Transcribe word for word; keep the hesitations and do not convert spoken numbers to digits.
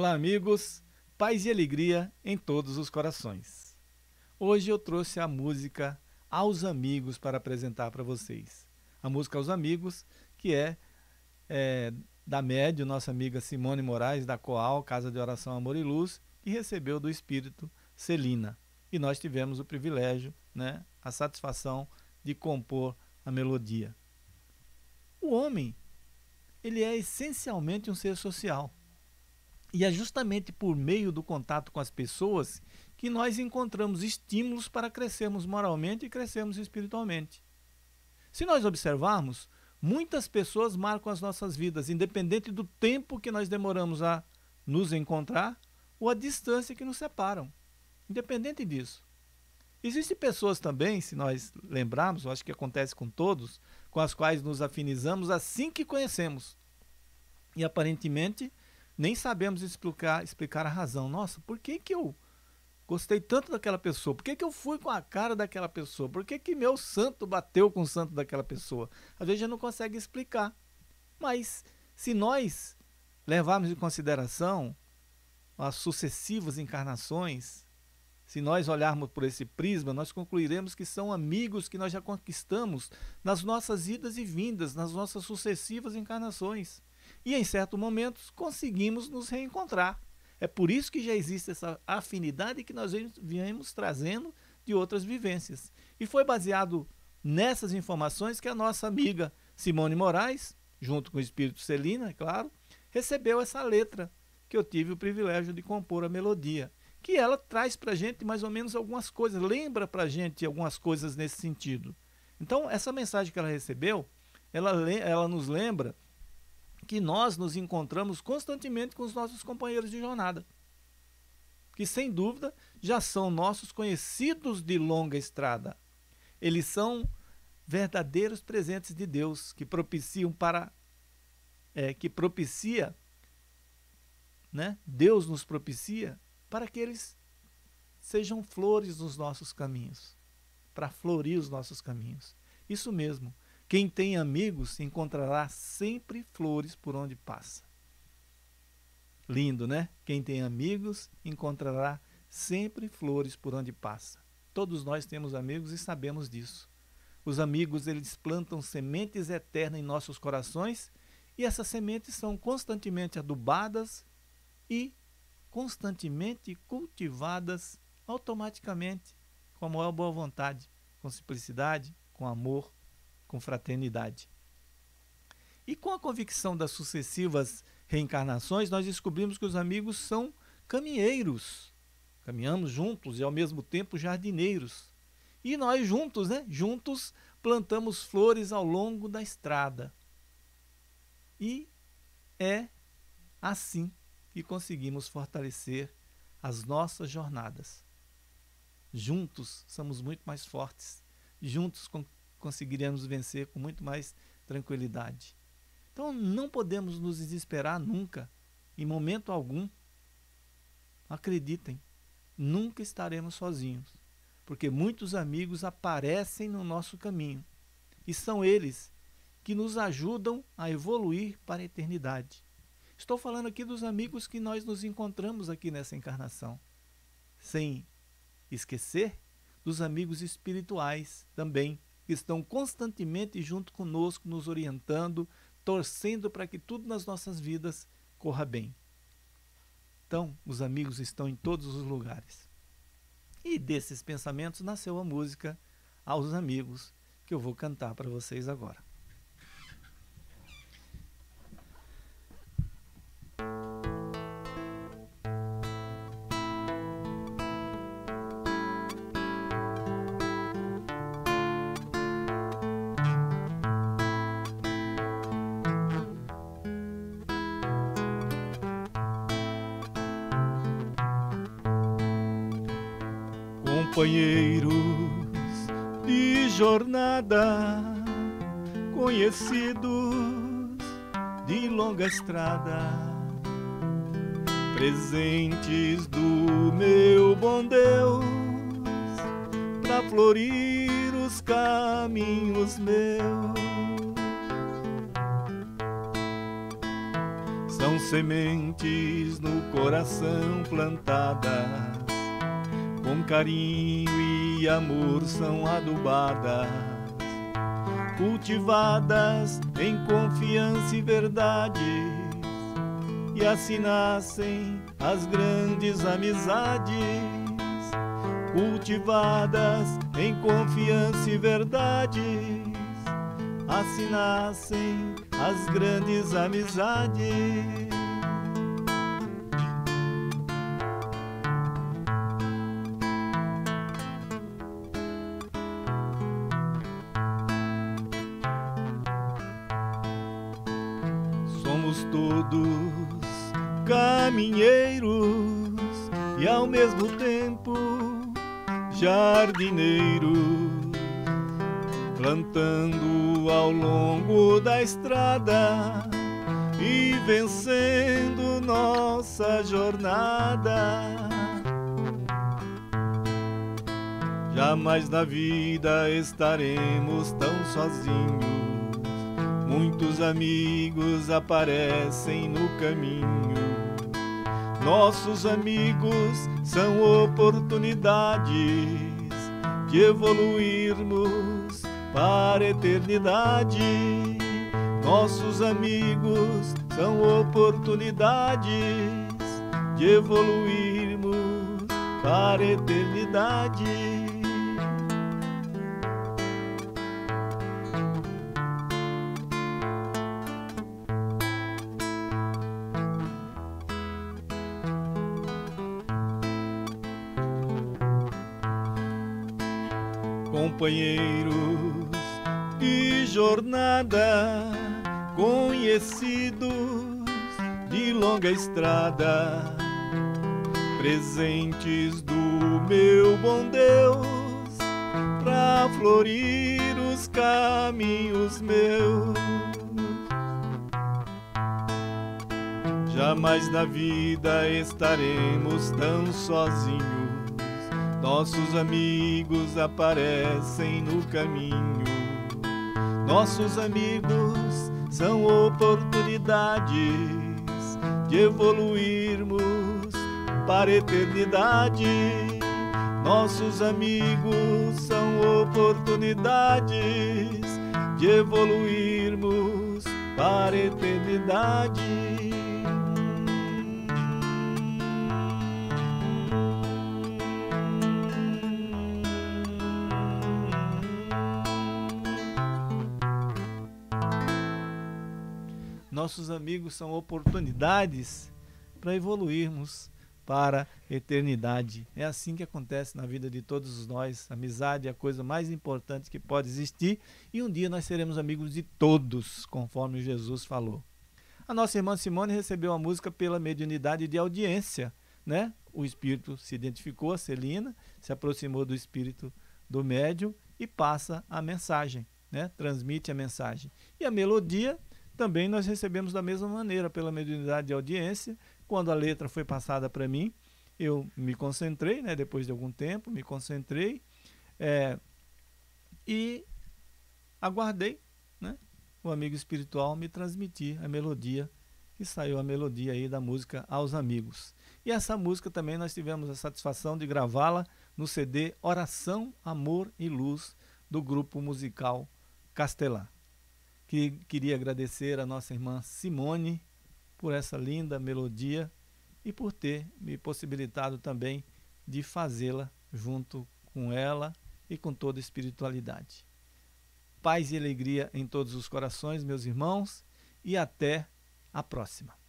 Olá, amigos, paz e alegria em todos os corações. Hoje eu trouxe a música Aos Amigos para apresentar para vocês. A música Aos Amigos, que é, é da médium, nossa amiga Simone Moraes, da Coal, Casa de Oração, Amor e Luz, que recebeu do espírito Celina. E nós tivemos o privilégio, né, a satisfação de compor a melodia. O homem, ele é essencialmente um ser social. E é justamente por meio do contato com as pessoas que nós encontramos estímulos para crescermos moralmente e crescermos espiritualmente. Se nós observarmos, muitas pessoas marcam as nossas vidas, independente do tempo que nós demoramos a nos encontrar ou a distância que nos separam. Independente disso. Existem pessoas também, se nós lembrarmos, eu acho que acontece com todos, com as quais nos afinizamos assim que conhecemos. E aparentemente nem sabemos explicar, explicar a razão. Nossa, por que que eu gostei tanto daquela pessoa? Por que que eu fui com a cara daquela pessoa? Por que que meu santo bateu com o santo daquela pessoa? Às vezes a gente não consegue explicar. Mas se nós levarmos em consideração as sucessivas encarnações, se nós olharmos por esse prisma, nós concluiremos que são amigos que nós já conquistamos nas nossas idas e vindas, nas nossas sucessivas encarnações. E em certos momentos conseguimos nos reencontrar. É por isso que já existe essa afinidade que nós viemos trazendo de outras vivências. E foi baseado nessas informações que a nossa amiga Simone Moraes, junto com o espírito Celina, é claro, recebeu essa letra que eu tive o privilégio de compor a melodia, que ela traz para a gente mais ou menos algumas coisas, lembra para a gente algumas coisas nesse sentido. Então, essa mensagem que ela recebeu, ela, ela nos lembra que nós nos encontramos constantemente com os nossos companheiros de jornada, que sem dúvida já são nossos conhecidos de longa estrada. Eles são verdadeiros presentes de Deus, que propiciam para, é, que propicia, né? Deus nos propicia para que eles sejam flores nos nossos caminhos, para florir os nossos caminhos. Isso mesmo. Quem tem amigos encontrará sempre flores por onde passa. Lindo, né? Quem tem amigos encontrará sempre flores por onde passa. Todos nós temos amigos e sabemos disso. Os amigos, eles plantam sementes eternas em nossos corações e essas sementes são constantemente adubadas e constantemente cultivadas automaticamente, com a maior boa vontade, com simplicidade, com amor, com fraternidade. E com a convicção das sucessivas reencarnações, nós descobrimos que os amigos são caminheiros. Caminhamos juntos e, ao mesmo tempo, jardineiros. E nós juntos, né? Juntos plantamos flores ao longo da estrada. E é assim que conseguimos fortalecer as nossas jornadas. Juntos somos muito mais fortes. Juntos conquistamos, conseguiremos vencer com muito mais tranquilidade. Então, não podemos nos desesperar nunca, em momento algum. Acreditem, nunca estaremos sozinhos, porque muitos amigos aparecem no nosso caminho, e são eles que nos ajudam a evoluir para a eternidade. Estou falando aqui dos amigos que nós nos encontramos aqui nessa encarnação, sem esquecer dos amigos espirituais também, que estão constantemente junto conosco, nos orientando, torcendo para que tudo nas nossas vidas corra bem. Então, os amigos estão em todos os lugares. E desses pensamentos nasceu a música Aos Amigos, que eu vou cantar para vocês agora. Companheiros de jornada, conhecidos de longa estrada, presentes do meu bom Deus, pra florir os caminhos meus. São são sementes no coração plantadas, com carinho e amor são adubadas, cultivadas em confiança e verdades, e assim nascem as grandes amizades. Cultivadas em confiança e verdades, assim nascem as grandes amizades. Somos todos caminheiros e ao mesmo tempo jardineiros, plantando ao longo da estrada e vencendo nossa jornada. Jamais na vida estaremos tão sozinhos, muitos amigos aparecem no caminho. Nossos amigos são oportunidades de evoluirmos para a eternidade. Nossos amigos são oportunidades de evoluirmos para a eternidade. Companheiros de jornada, conhecidos de longa estrada, presentes do meu bom Deus, pra florir os caminhos meus. Jamais na vida estaremos tão sozinhos, nossos amigos aparecem no caminho. Nossos amigos são oportunidades de evoluirmos para a eternidade. Nossos amigos são oportunidades de evoluirmos para a eternidade. Nossos amigos são oportunidades para evoluirmos para a eternidade. É assim que acontece na vida de todos nós. Amizade é a coisa mais importante que pode existir. E um dia nós seremos amigos de todos, conforme Jesus falou. A nossa irmã Simone recebeu a música pela mediunidade de audiência, né? O espírito se identificou, a Celina se aproximou do espírito do médium e passa a mensagem, né? Transmite a mensagem. E a melodia também nós recebemos da mesma maneira, pela mediunidade de audiência. Quando a letra foi passada para mim, eu me concentrei, né? Depois de algum tempo, me concentrei é, e aguardei, né? O amigo espiritual me transmitir a melodia, e saiu a melodia aí da música Aos Amigos. E essa música também nós tivemos a satisfação de gravá-la no C D Oração, Amor e Luz, do grupo musical Castelar. Que queria agradecer a nossa irmã Simone por essa linda melodia e por ter me possibilitado também de fazê-la junto com ela e com toda a espiritualidade. Paz e alegria em todos os corações, meus irmãos, e até a próxima.